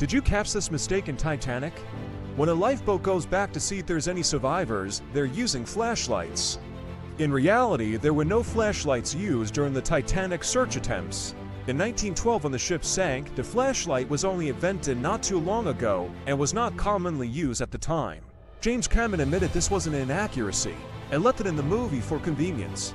Did you catch this mistake in Titanic? When a lifeboat goes back to see if there's any survivors, they're using flashlights. In reality, there were no flashlights used during the Titanic search attempts. In 1912, when the ship sank, the flashlight was only invented not too long ago and was not commonly used at the time. James Cameron admitted this was an inaccuracy and left it in the movie for convenience.